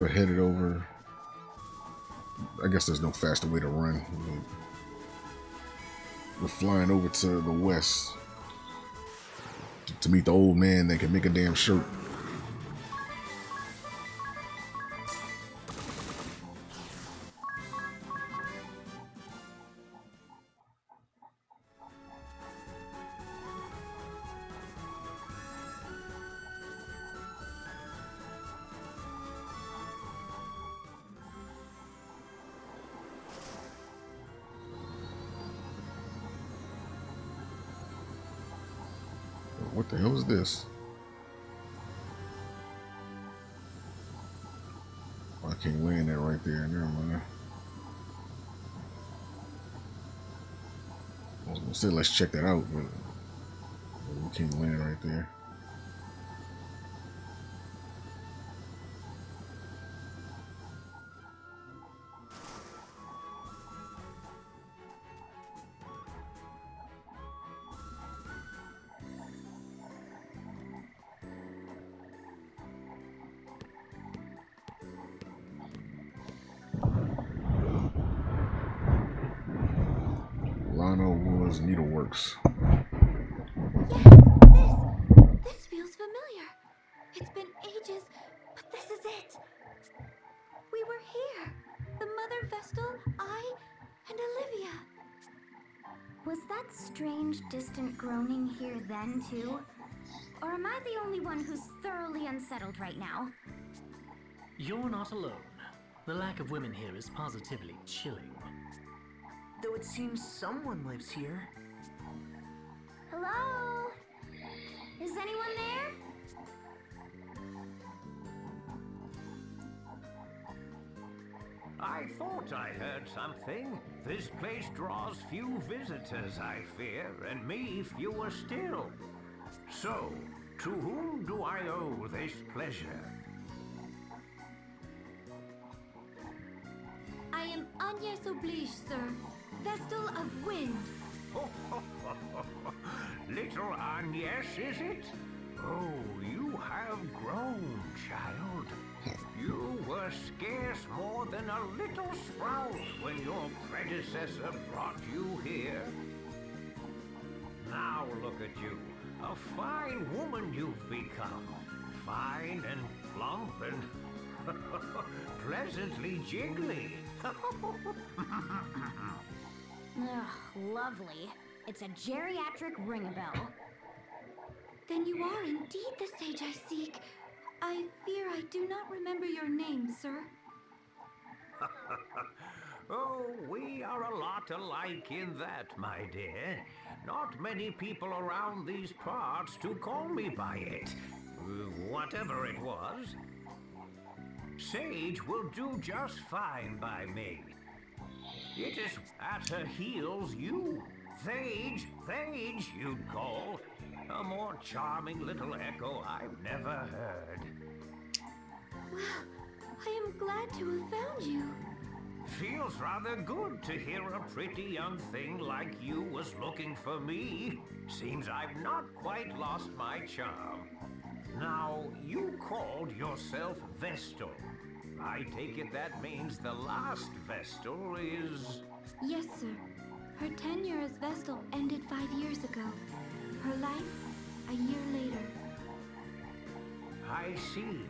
We're headed over. I guess there's no faster way to run. We're flying over to the west to meet the old man that can make a damn shirt. What the hell is this? Oh, I can't land that right there. Never mind. I was gonna say let's check that out, but we can't land right there. Needleworks. Yes, this feels familiar. It's been ages, but this is it. We were here. The Mother Vestal, I, and Olivia. Was that strange, distant groaning here then, too? Or am I the only one who's thoroughly unsettled right now? You're not alone. The lack of women here is positively chilling. Though it seems someone lives here. Hello? Is anyone there? I thought I heard something. This place draws few visitors, I fear, and me fewer still. So, to whom do I owe this pleasure? I am Agnes Oblige, sir. Vestal of Wynne. Little Agnes, is it? Oh, you have grown, child. You were scarce more than a little sprout when your predecessor brought you here. Now look at you, a fine woman you've become. Fine and plump and pleasantly jiggly. Ugh, lovely. It's a geriatric ring-a-bell. Then you are indeed the sage I seek. I fear I do not remember your name, sir. Oh, we are a lot alike in that, my dear. Not many people around these parts to call me by it. Whatever it was. Sage will do just fine by me. It is at her heels you, Sage, you'd call. A more charming little echo I've never heard. Well, I am glad to have found you. Feels rather good to hear a pretty young thing like you was looking for me. Seems I've not quite lost my charm. Now, you called yourself Vestal. I take it that means the last Vestal is... Yes, sir. Her tenure as Vestal ended 5 years ago. Her life, a year later. I see.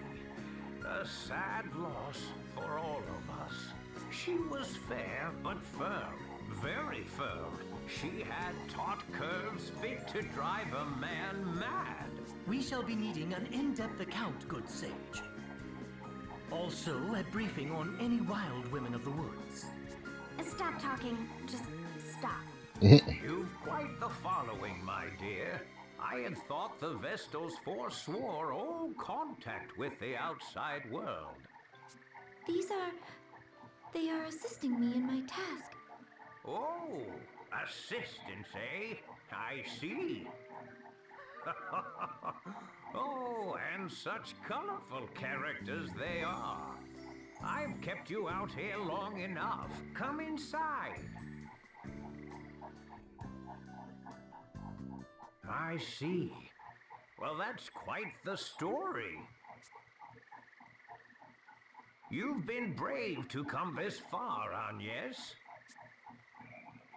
A sad loss for all of us. She was fair but firm. Very firm. She had taut curves fit to drive a man mad. We shall be needing an in-depth account, good sage. Also, a briefing on any wild women of the woods. Stop talking. Just stop. You've quite the following, my dear. I had thought the Vestals forswore all contact with the outside world. They are assisting me in my task. Oh, assistance, eh? I see. Oh, and such colorful characters they are. I've kept you out here long enough. Come inside. I see. Well, that's quite the story. You've been brave to come this far, Agnes.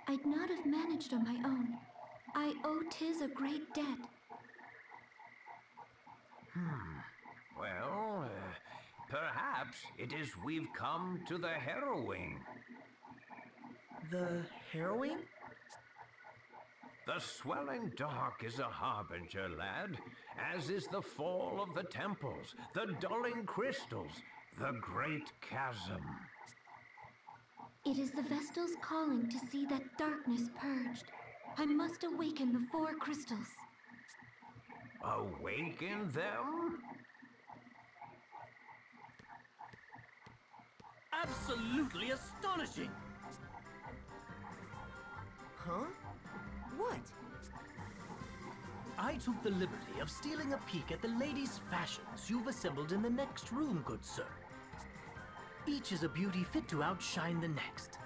I'd not have managed on my own. I owe Tiz a great debt. Well, perhaps it is we've come to the harrowing. The harrowing? The swelling dark is a harbinger, lad, as is the fall of the temples, the dulling crystals, the great chasm. It is the Vestal's calling to see that darkness purged. I must awaken the four crystals. Awaken them? Absolutely astonishing! Huh? What? I took the liberty of stealing a peek at the ladies' fashions you've assembled in the next room, good sir. Each is a beauty fit to outshine the next.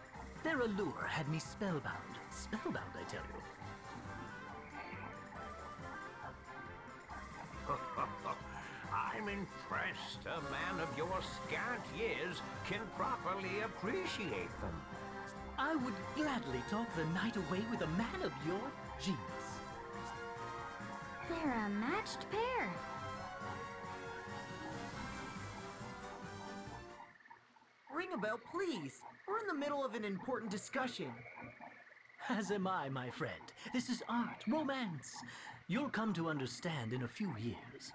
Their allure had me spellbound. Spellbound, I tell you. I'm impressed a man of your scant years can properly appreciate them. I would gladly talk the night away with a man of your genius. They're a matched pair. Ring a bell, please. We're in the middle of an important discussion. As am I, my friend. This is art, romance. You'll come to understand in a few years.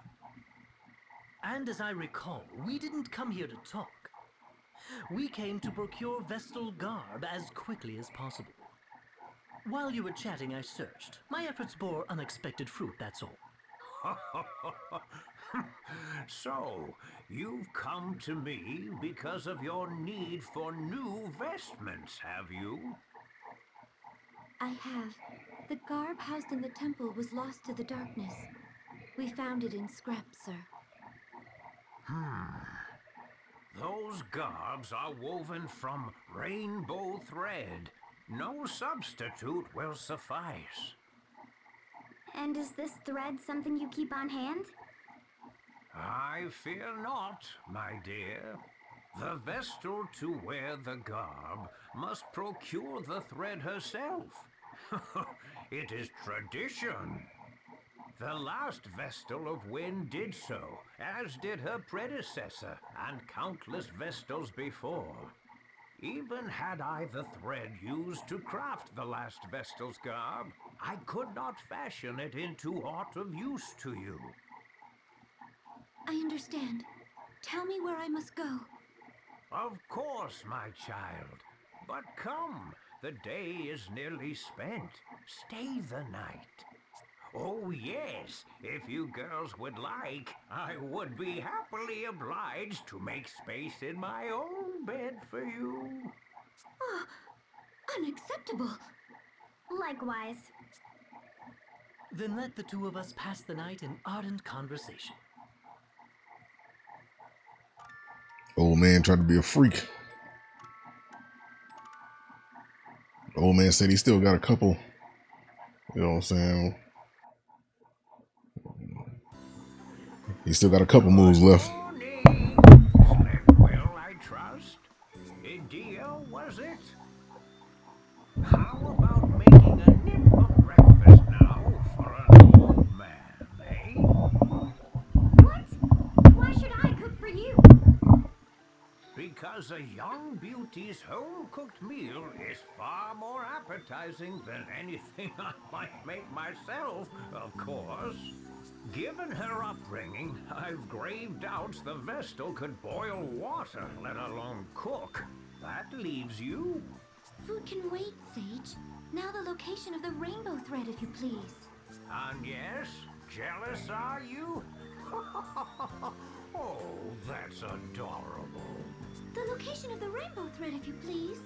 And as I recall, we didn't come here to talk. We came to procure Vestal garb as quickly as possible. While you were chatting, I searched. My efforts bore unexpected fruit, that's all. So, you've come to me because of your need for new vestments, have you? I have. The garb housed in the temple was lost to the darkness. We found it in scraps, sir. Those garbs are woven from rainbow thread. No substitute will suffice. And is this thread something you keep on hand? I fear not, my dear. The Vestal to wear the garb must procure the thread herself. It is tradition. The last Vestal of Wynne did so, as did her predecessor and countless Vestals before. Even had I the thread used to craft the last Vestal's garb, I could not fashion it into aught of use to you. I understand. Tell me where I must go. Of course, my child. But come, the day is nearly spent. Stay the night. Oh, yes, if you girls would like, I would be happily obliged to make space in my own bed for you. Oh, unacceptable. Likewise. Then let the two of us pass the night in ardent conversation. Old man tried to be a freak. The old man said he still got a couple, you know what I'm saying? He's still got a couple moves left. Slept well, I trust. A deal, was it? How about making a nip of breakfast now for an old man, eh? What? Why should I cook for you? Because a young beauty's home-cooked meal is far more appetizing than anything I might make myself, of course. Given her upbringing, I've grave doubts the Vestal could boil water, let alone cook. That leaves you. Food can wait, Sage. Now the location of the rainbow thread, if you please. Agnes, jealous are you? Oh, that's adorable. The location of the rainbow thread, if you please.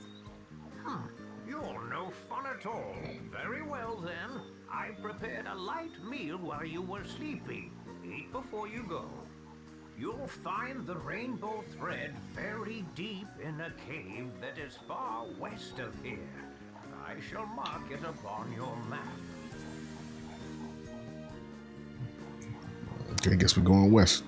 You're no fun at all. Very well, then. I prepared a light meal while you were sleeping. Eat before you go. You'll find the rainbow thread very deep in a cave that is far west of here. I shall mark it upon your map. Okay, I guess we're going west.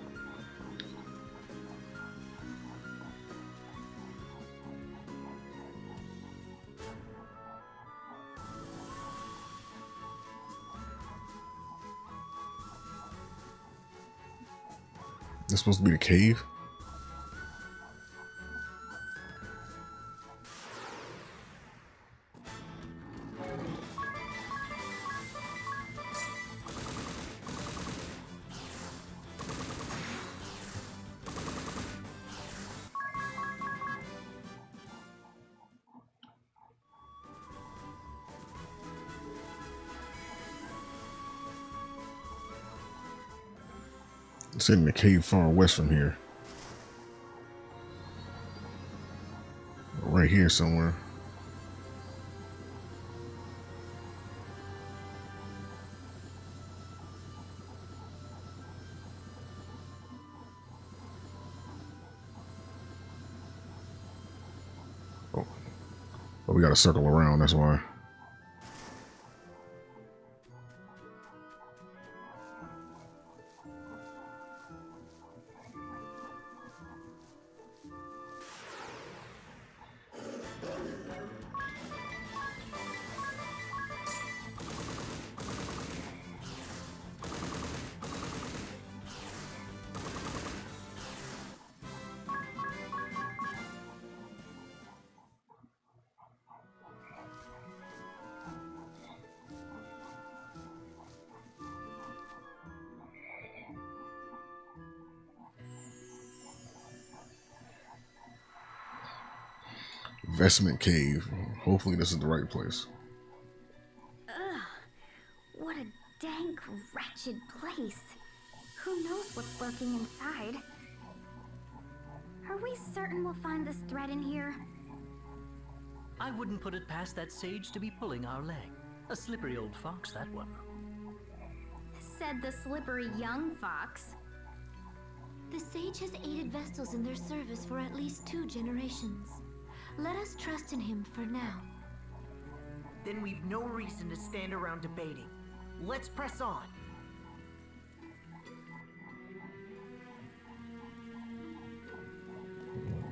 this supposed to be the cave? It's in the cave far west from here. Right here somewhere. Oh, but we gotta circle around, that's why. Investment Cave. Hopefully this is the right place. Ugh, what a dank, wretched place. Who knows what's lurking inside? Are we certain we'll find this thread in here? I wouldn't put it past that sage to be pulling our leg. A slippery old fox, that one. Said the slippery young fox. The sage has aided Vestals in their service for at least 2 generations. Let us trust in him for now. Then we've no reason to stand around debating. Let's press on.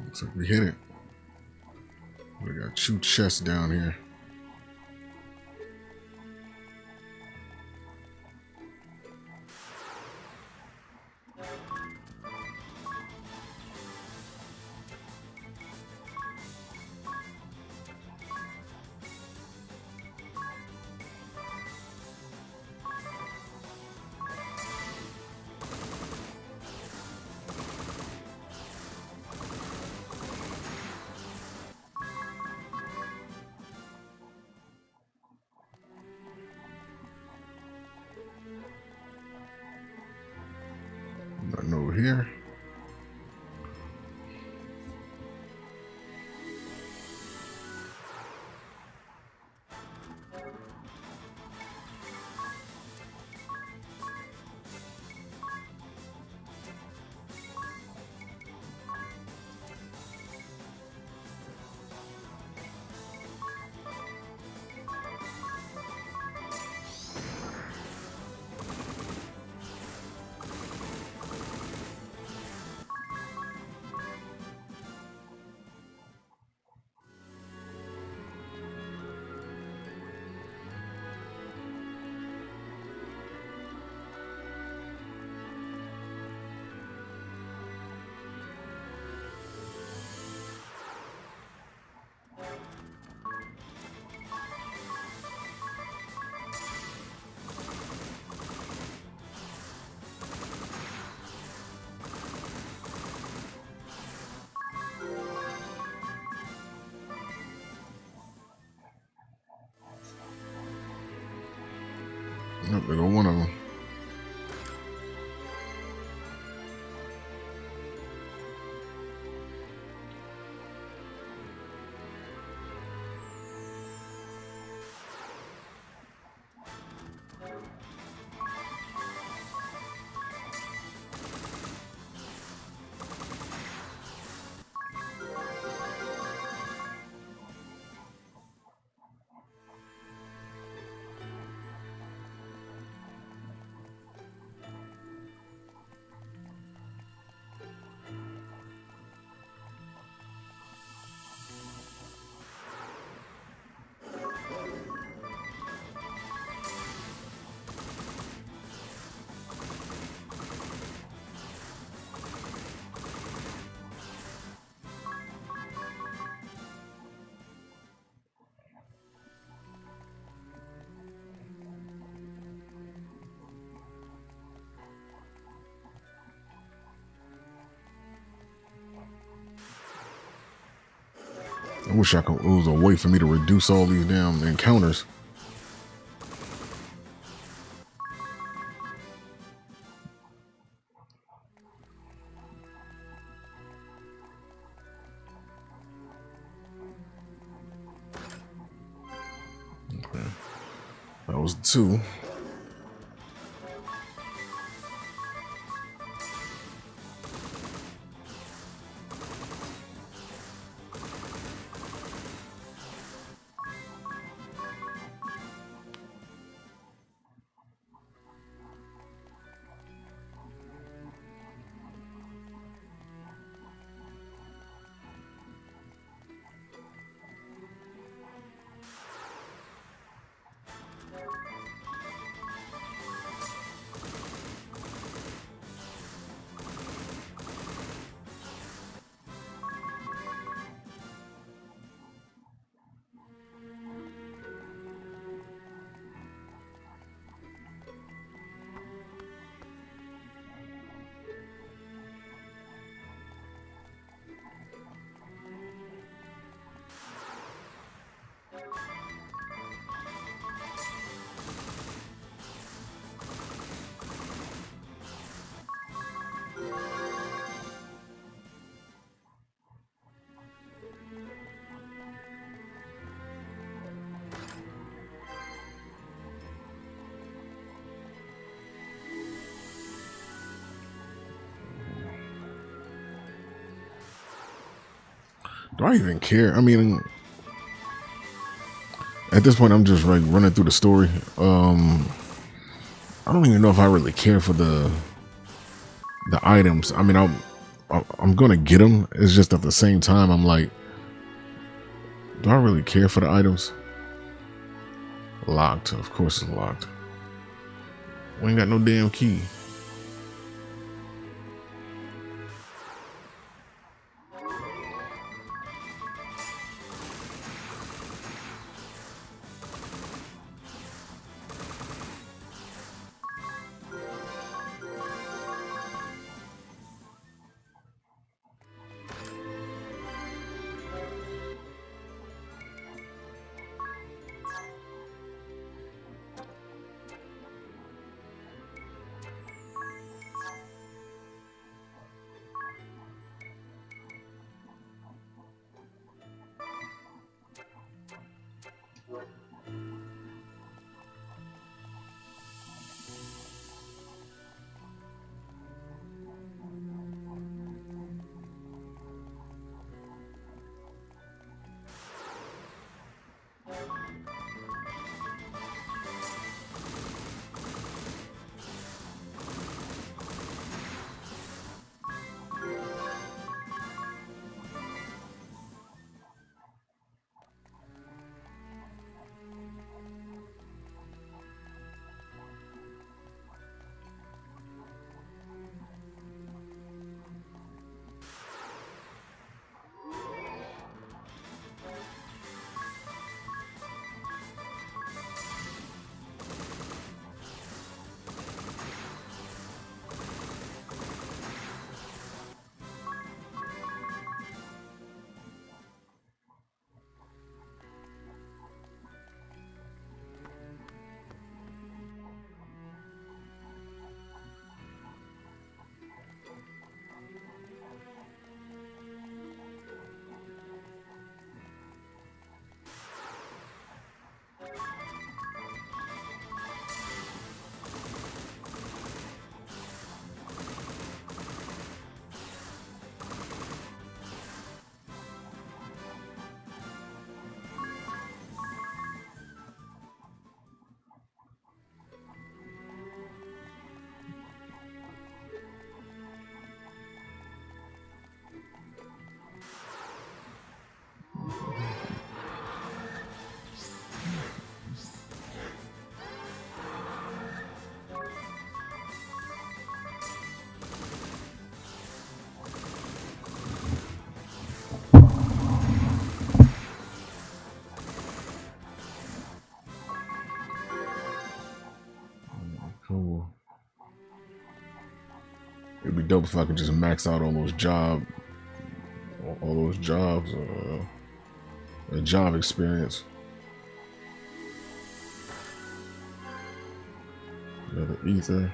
Looks like we hit it. We got 2 chests down here. Here. Nope, there go one of them. I wish I could. It was a way for me to reduce all these damn encounters. Okay, that was 2. Do I even care? I mean, at this point, I'm just like running through the story. I don't even know if I really care for the items. I mean, I'm gonna get them. It's just at the same time, I'm like, do I really care for the items? Locked, of course it's locked. We ain't got no damn key. It'd be dope if I could just max out all those jobs. a job experience. Another ether.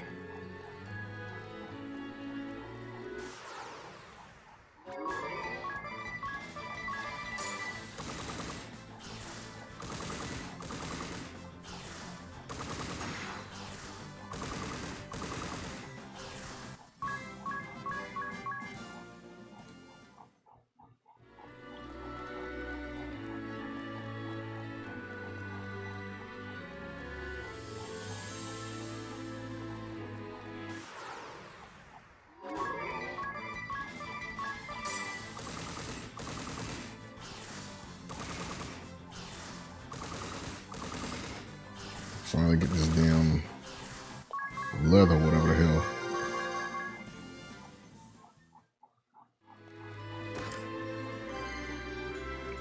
Finally get this damn leather, whatever the hell.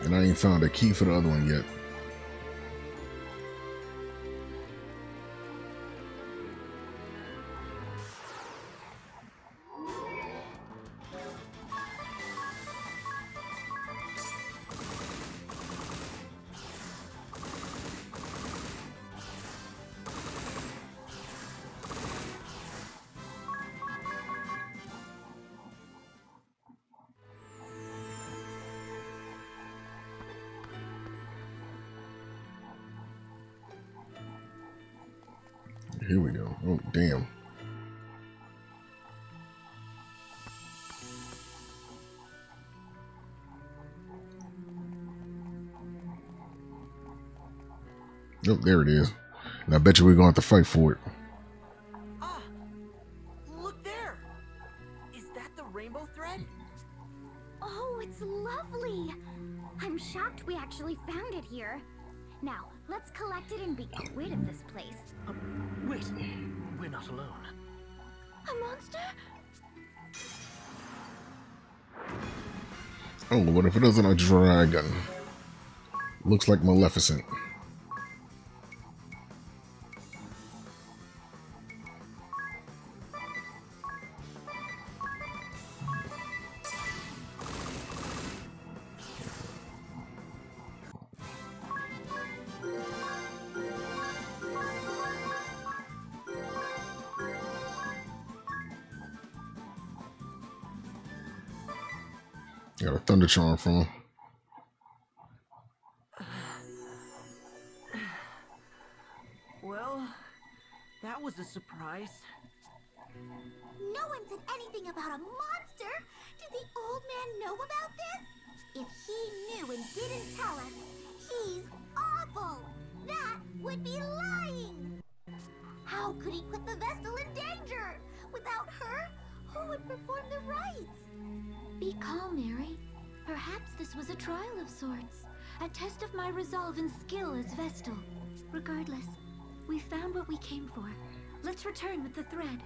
And I ain't found a key for the other one yet. Here we go. Oh, damn. Oh, there it is. And I bet you we're going to have to fight for it. Ah, look there. Is that the rainbow thread? Oh, it's lovely. I'm shocked we actually found it here. Now, let's collect it and be rid of this place. Wait, we're not alone. A monster? Oh, what if it isn't a dragon? Looks like Maleficent. Got a thunder charm from him. Well, that was a surprise. No one said anything about a monster. Did the old man know about this? If he knew and didn't tell us, he's awful. That would be lying. How could he put the Vestal in danger? Without her, who would perform the rites? Be calm, Mary. Perhaps this was a trial of sorts. A test of my resolve and skill as Vestal. Regardless, we found what we came for. Let's return with the thread.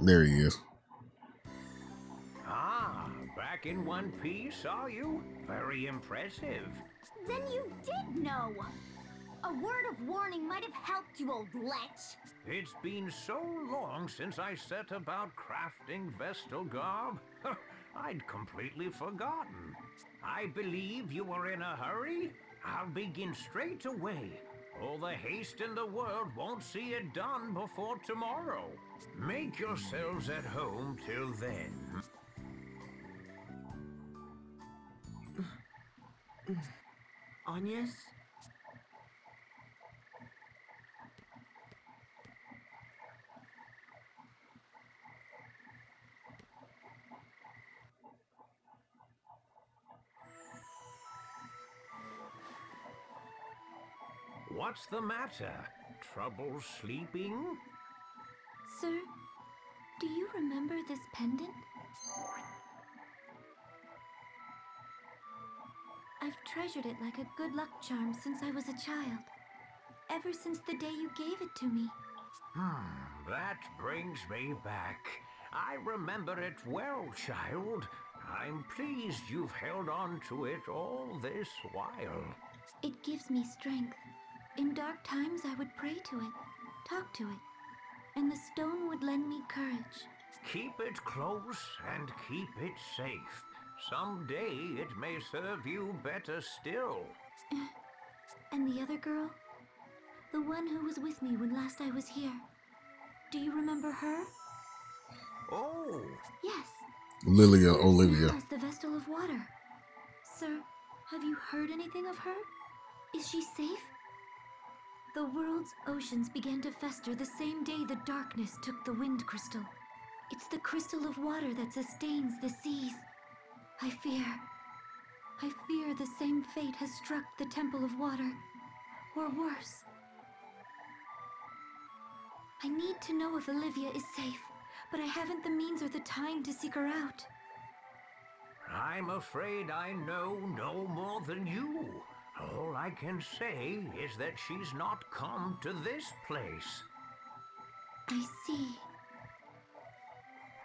There he is. Ah, back in one piece, are you? Very impressive. Then you did know. A word of warning might have helped you, old Letch. It's been so long since I set about crafting Vestal garb. I'd completely forgotten. I believe you were in a hurry. I'll begin straight away. All the haste in the world won't see it done before tomorrow. Make yourselves at home till then. Agnes? What's the matter? Trouble sleeping? Sir, do you remember this pendant? I've treasured it like a good luck charm since I was a child. Ever since the day you gave it to me. That brings me back. I remember it well, child. I'm pleased you've held on to it all this while. It gives me strength. In dark times, I would pray to it, talk to it, and the stone would lend me courage. Keep it close and keep it safe. Someday it may serve you better still. And the other girl? The one who was with me when last I was here. Do you remember her? Oh. Yes. Lilia, Olivia. She was the Vestal of Water. Sir, have you heard anything of her? Is she safe? The world's oceans began to fester the same day the darkness took the wind crystal. It's the crystal of water that sustains the seas. I fear the same fate has struck the Temple of Water, or worse. I need to know if Olivia is safe, but I haven't the means or the time to seek her out. I'm afraid I know no more than you. All I can say is that she's not come to this place. I see.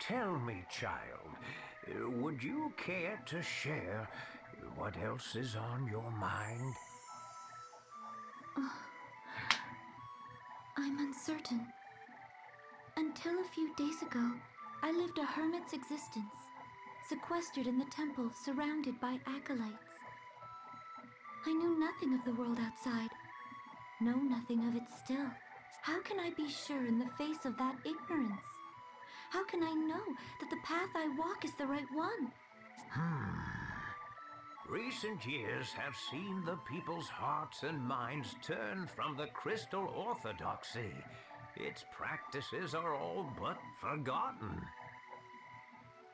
Tell me, child, would you care to share what else is on your mind? Oh, I'm uncertain. Until a few days ago, I lived a hermit's existence, sequestered in the temple, surrounded by acolytes. I knew nothing of the world outside. Know nothing of it still. How can I be sure in the face of that ignorance? How can I know that the path I walk is the right one? Recent years have seen the people's hearts and minds turn from the crystal orthodoxy. Its practices are all but forgotten.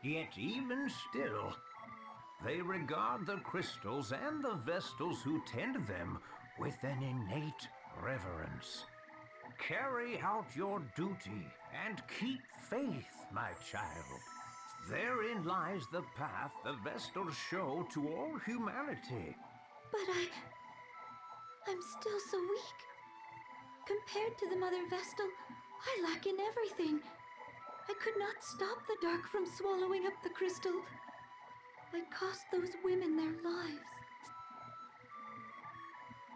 Yet even still, they regard the crystals and the Vestals who tend them with an innate reverence. Carry out your duty and keep faith, my child. Therein lies the path the Vestals show to all humanity. But I'm still so weak. Compared to the Mother Vestal, I lack in everything. I could not stop the dark from swallowing up the crystal. I cost those women their lives.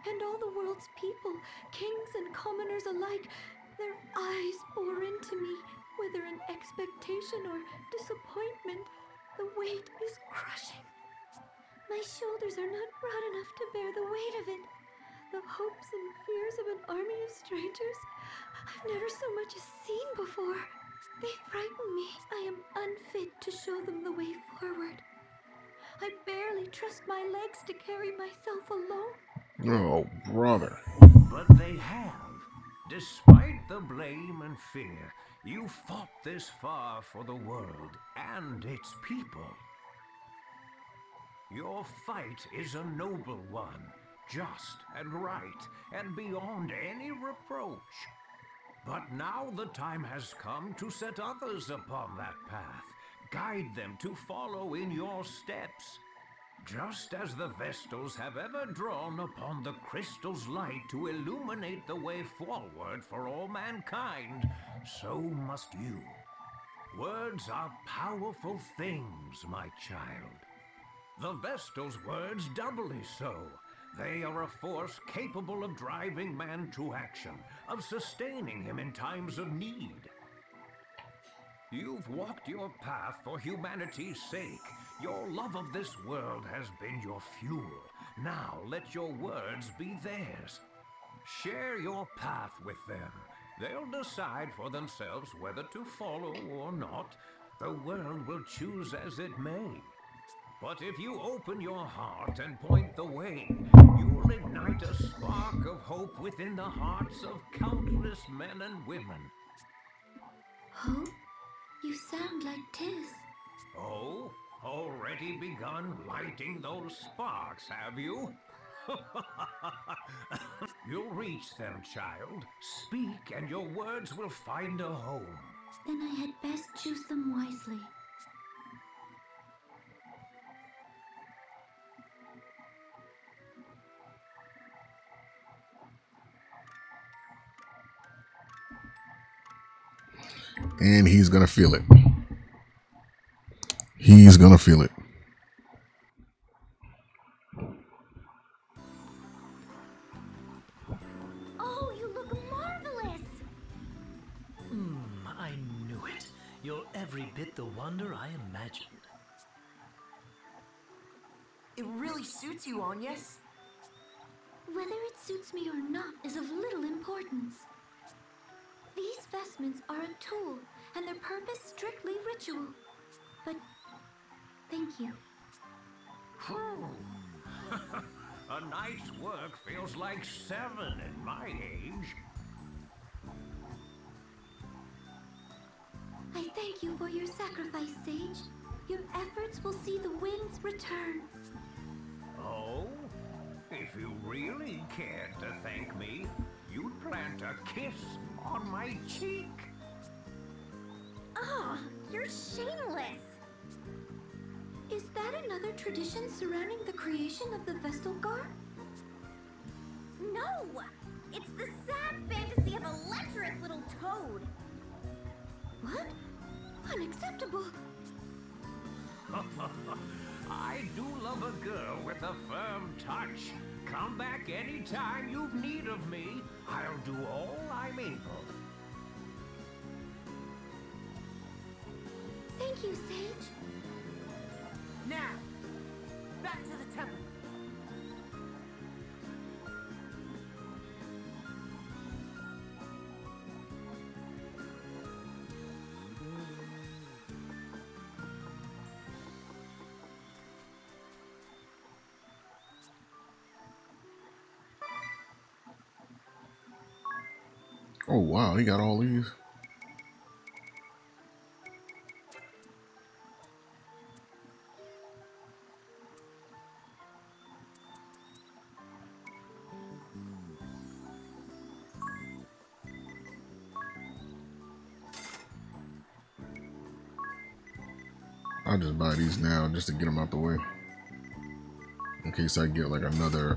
And all the world's people, kings and commoners alike, their eyes bore into me, whether in expectation or disappointment, the weight is crushing. My shoulders are not broad enough to bear the weight of it. The hopes and fears of an army of strangers I've never so much as seen before. They frighten me. I am unfit to show them the way forward. I barely trust my legs to carry myself alone. Oh, brother. But they have. Despite the blame and fear, you fought this far for the world and its people. Your fight is a noble one, just and right, and beyond any reproach. But now the time has come to set others upon that path. Guide them to follow in your steps. Just as the Vestals have ever drawn upon the crystal's light to illuminate the way forward for all mankind, so must you. Words are powerful things, my child. The Vestals' words doubly so. They are a force capable of driving man to action, of sustaining him in times of need. You've walked your path for humanity's sake. Your love of this world has been your fuel. Now let your words be theirs. Share your path with them. They'll decide for themselves whether to follow or not. The world will choose as it may. But if you open your heart and point the way, you'll ignite a spark of hope within the hearts of countless men and women. Hope? You sound like Tiz. Oh, already begun lighting those sparks, have you? You'll reach them, child. Speak, and your words will find a home. Then I had best choose them wisely. And he's gonna feel it. He's gonna feel it. Oh, you look marvelous! I knew it. You're every bit the wonder I imagined. It really suits you, Anya. Whether it suits me or not is of little importance. These vestments are a tool, and their purpose strictly ritual. But, thank you. A night's work feels like 7 at my age. I thank you for your sacrifice, Sage. Your efforts will see the winds return. Oh? If you really cared to thank me, you'd plant a kiss on my cheek. Ah, you're shameless. Is that another tradition surrounding the creation of the Vestal Guard? No! It's the sad fantasy of a lecherous little toad. What? Unacceptable. I do love a girl with a firm touch. Come back anytime you've need of me. I'll do all I'm able. Thank you, Sage. Now, back to the temple. Oh wow, he got all these. I'll just buy these now just to get them out the way. In case I get like another,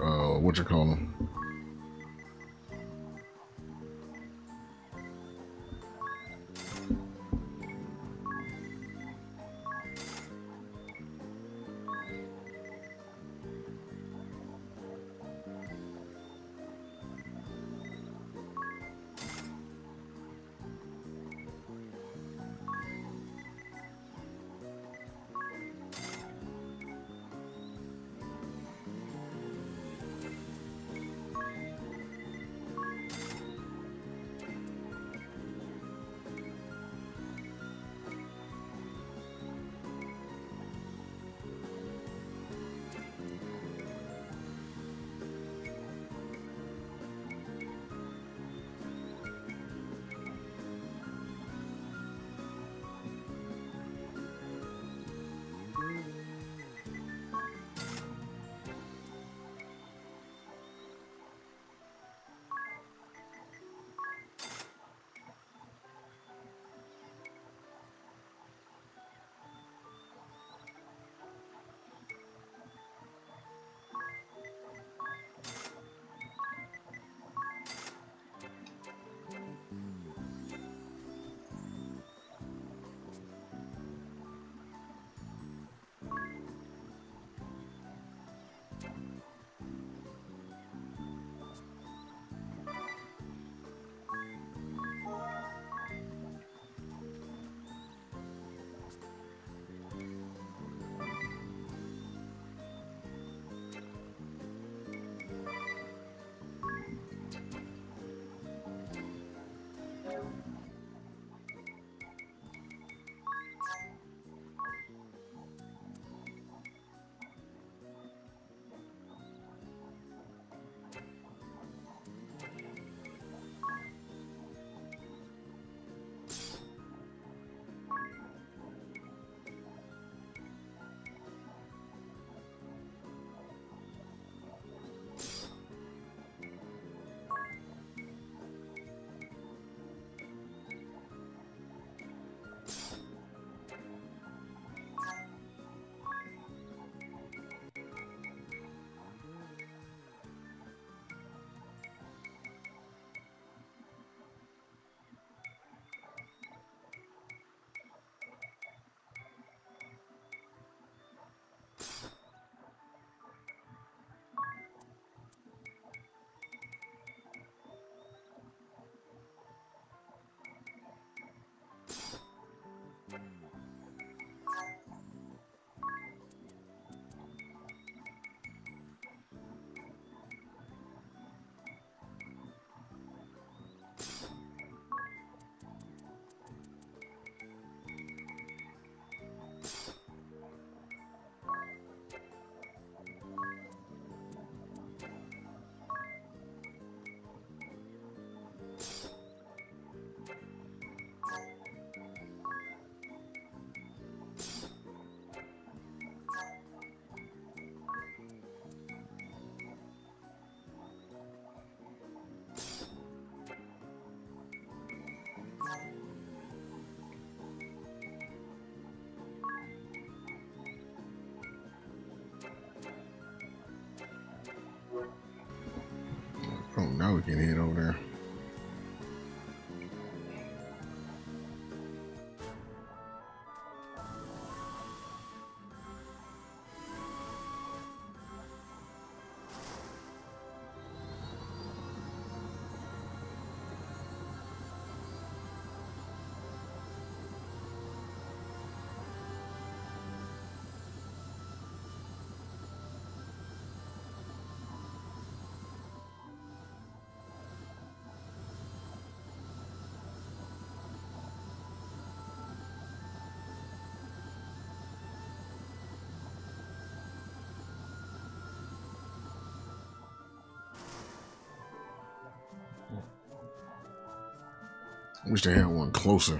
Now we can head over there. Wish they had one closer.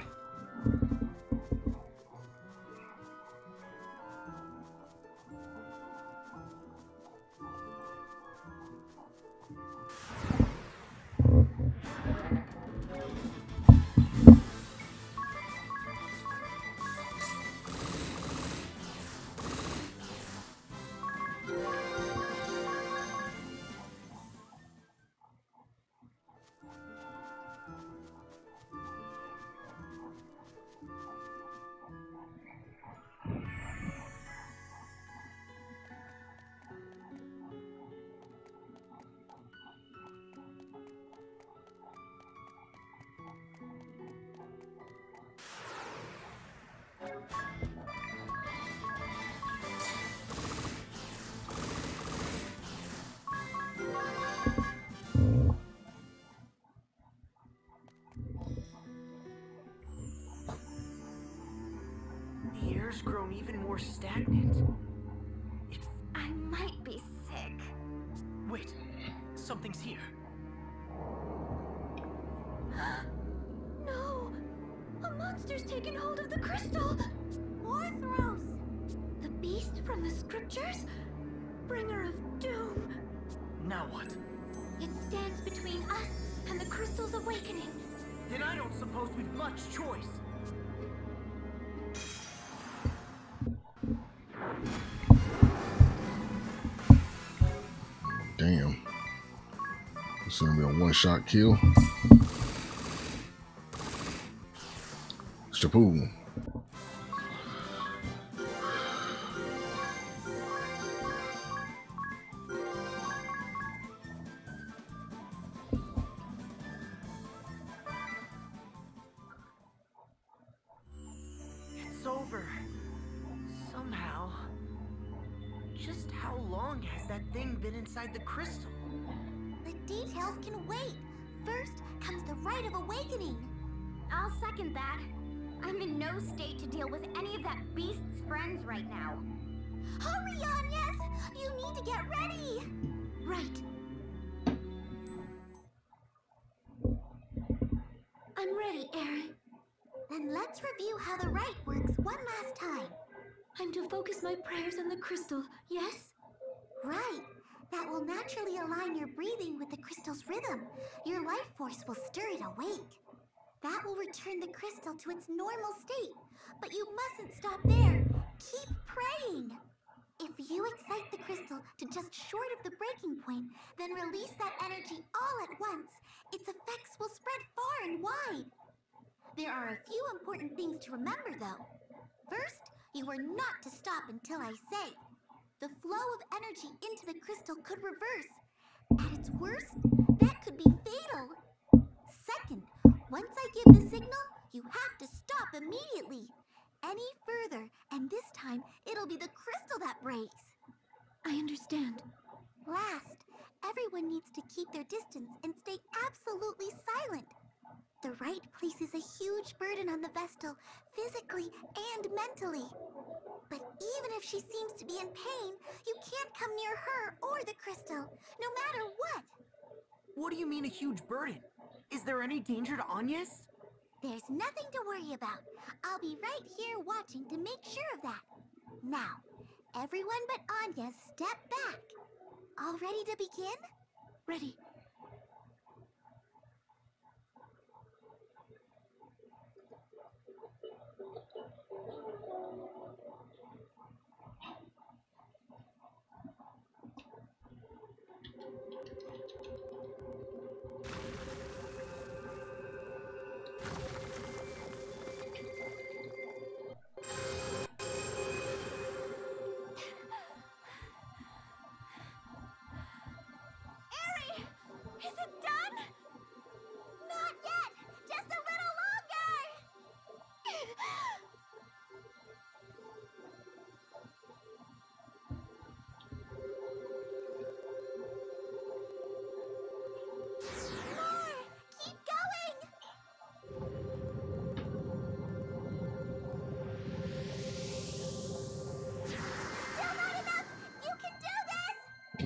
Grown even more stagnant. I might be sick. Wait, something's here. No! A monster's taken hold of the crystal! Warthros! The beast from the scriptures? Bringer of doom. Now what? It stands between us and the crystal's awakening. Then I don't suppose we've much choice. Damn. It's gonna be a one-shot kill. Shapool. It's over. Somehow. Just how long has that thing been inside the crystal? The details can wait. First comes the Rite of Awakening. I'll second that. I'm in no state to deal with any of that beast's friends right now. Hurry, Agnes! You need to get ready! Right. I'm ready, Aaron. Then let's review how the Rite works one last time. I'm to focus my prayers on the crystal, yes? Right. That will naturally align your breathing with the crystal's rhythm. Your life force will stir it awake. That will return the crystal to its normal state. But you mustn't stop there. Keep praying. If you excite the crystal to just short of the breaking point, then release that energy all at once. Its effects will spread far and wide. There are a few important things to remember, though. First, you are not to stop until I say. The flow of energy into the crystal could reverse. At its worst, that could be fatal. Second, once I give the signal, you have to stop immediately. Any further, and this time, it'll be the crystal that breaks. I understand. Last, everyone needs to keep their distance and stay absolutely silent. The Rite places a huge burden on the Vestal, physically and mentally. But even if she seems to be in pain, you can't come near her or the crystal, no matter what. What do you mean a huge burden? Is there any danger to Agnes? There's nothing to worry about. I'll be right here watching to make sure of that. Now, everyone but Agnes, step back. All ready to begin? Ready.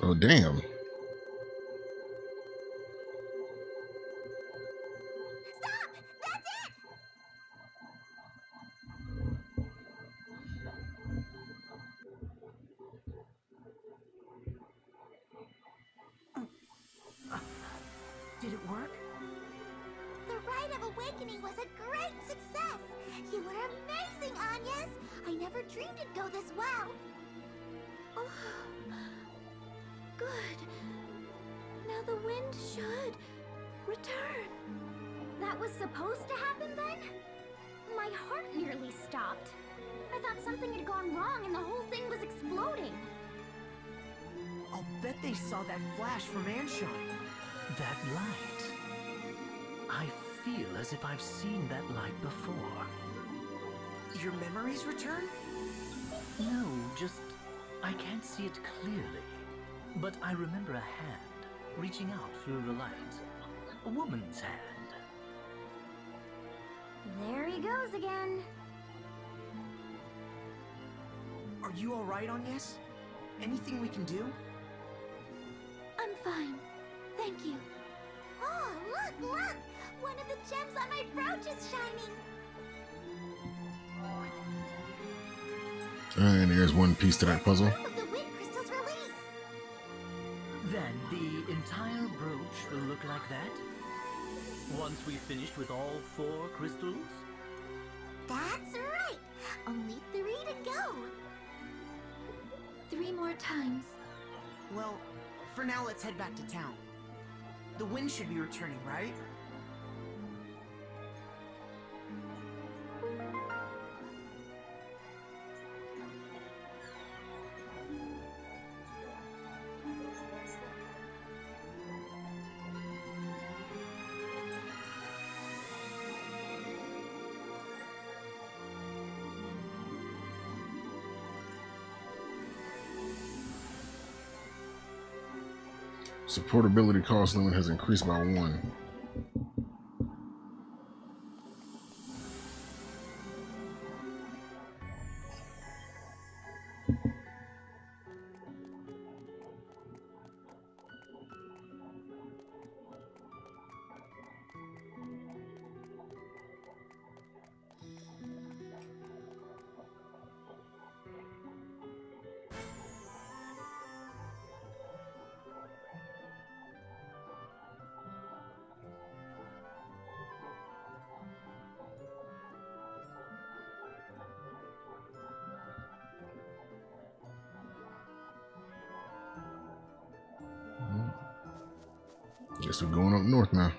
Oh, damn. Did it work? The Rite of Awakening was a great success! You were amazing, Agnes! I never dreamed it'd go this well! Oh, good. Now the wind should return. That was supposed to happen then? My heart nearly stopped. I thought something had gone wrong and the whole thing was exploding. I'll bet they saw that flash from Anshon. That light. I feel as if I've seen that light before. Your memories return? No, just I can't see it clearly. But I remember a hand reaching out through the light. A woman's hand. There he goes again. Are you all right, Agnes? Anything we can do? I'm fine. Thank you. Oh, look, look! One of the gems on my brooch is shining! And there's one piece to that puzzle. The wind crystal's release. Then the entire brooch will look like that? Once we've finished with all 4 crystals? That's right! Only 3 to go! 3 more times. Well, for now let's head back to town. The wind should be returning, right? Supportability cost limit has increased by 1. Guess we're going up north now.